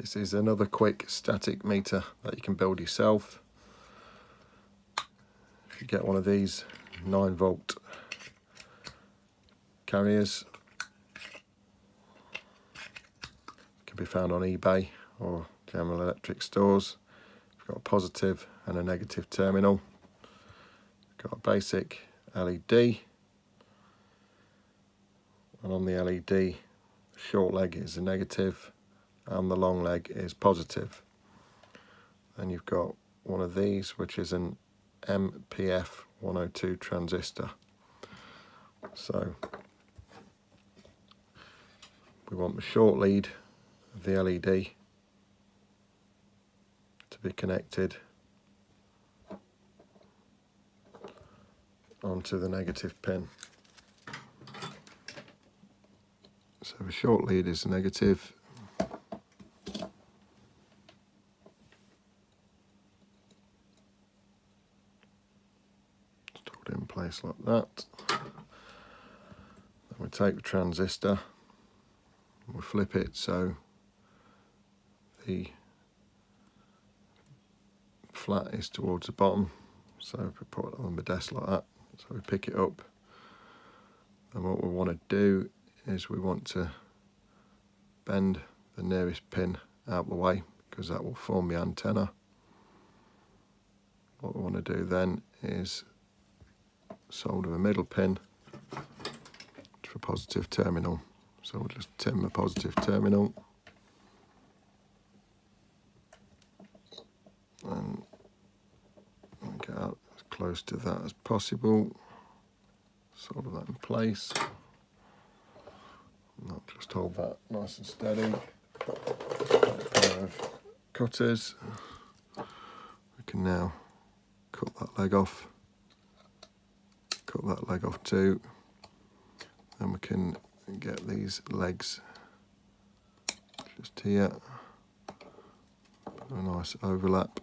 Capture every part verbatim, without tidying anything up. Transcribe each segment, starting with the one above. This is another quick static meter that you can build yourself. You get one of these nine volt carriers. Can be found on eBay or general electric stores. You've got a positive and a negative terminal. You've got a basic L E D, and on the L E D the short leg is the negative and the long leg is positive. And you've got one of these which is an M P F one oh two transistor. So we want the short lead of the L E D to be connected onto the negative pin. So the short lead is negative place like that. Then we take the transistor and we flip it so the flat is towards the bottom. So if we put it on the desk like that, so we pick it up, and what we want to do is we want to bend the nearest pin out the way because that will form the antenna. What we want to do then is solder a middle pin for positive terminal. So we'll just tin the positive terminal and get out as close to that as possible. Solder that in place. And I'll just hold that nice and steady. A pair of cutters. We can now cut that leg off. Cut that leg off too, and we can get these legs just here, a nice overlap,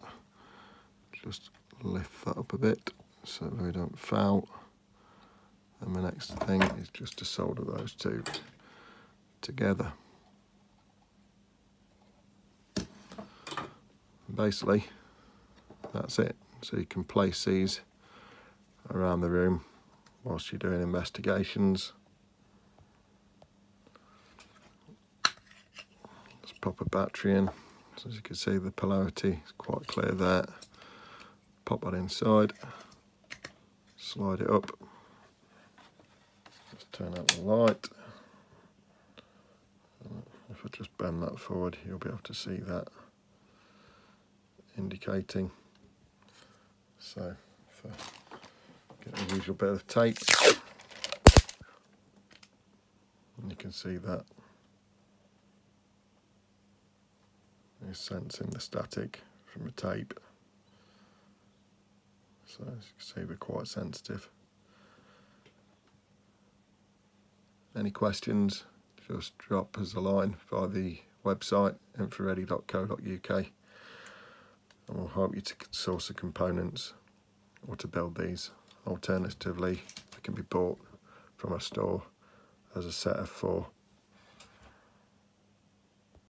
just lift that up a bit so they don't foul, and the next thing is just to solder those two together. And basically that's it, so you can place these around the room whilst you're doing investigations. Let's pop a battery in. So as you can see, the polarity is quite clear there. Pop that inside, slide it up. Let's turn out the light. If I just bend that forward, you'll be able to see that indicating. So for the usual bit of tape, and you can see that it's sensing the static from the tape. So as you can see, we're quite sensitive. Any questions, just drop us a line via the website infraready dot co dot U K, and we'll help you to source the components or to build these. Alternatively, they can be bought from a store as a set of four.